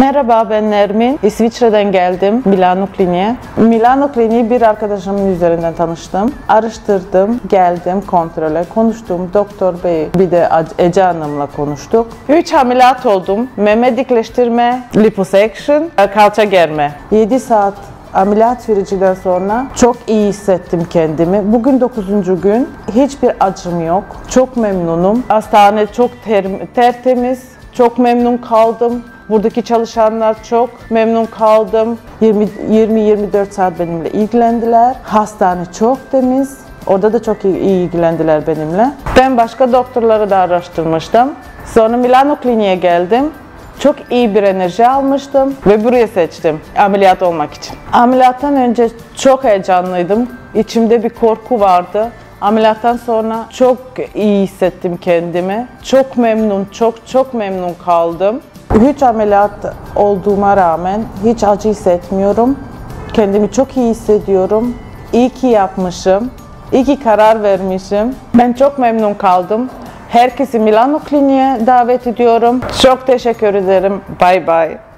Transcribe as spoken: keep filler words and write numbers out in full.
Merhaba, ben Nermin. İsviçre'den geldim, Milano Kliniğe. Milano Kliniği bir arkadaşımın üzerinden tanıştım. Araştırdım, geldim kontrole, konuştum. Doktor Bey, bir de Ece Hanım'la konuştuk. üç ameliyat oldum. Meme dikleştirme, liposuction, kalça germe. yedi saat ameliyat vericiden sonra çok iyi hissettim kendimi. Bugün dokuzuncu gün. Hiçbir acım yok. Çok memnunum. Hastane çok ter tertemiz. Çok memnun kaldım. Buradaki çalışanlar çok memnun kaldım. yirmi yirmi dört saat benimle ilgilendiler. Hastane çok temiz. Orada da çok iyi, iyi ilgilendiler benimle. Ben başka doktorları da araştırmıştım. Sonra Milano Kliniğe geldim. Çok iyi bir enerji almıştım ve buraya seçtim ameliyat olmak için. Ameliyattan önce çok heyecanlıydım. İçimde bir korku vardı. Ameliyattan sonra çok iyi hissettim kendimi. Çok memnun, çok çok memnun kaldım. üç ameliyat olduğuma rağmen hiç acı hissetmiyorum. Kendimi çok iyi hissediyorum. İyi ki yapmışım. İyi ki karar vermişim. Ben çok memnun kaldım. Herkesi Milano Kliniğe davet ediyorum. Çok teşekkür ederim. Bye bye.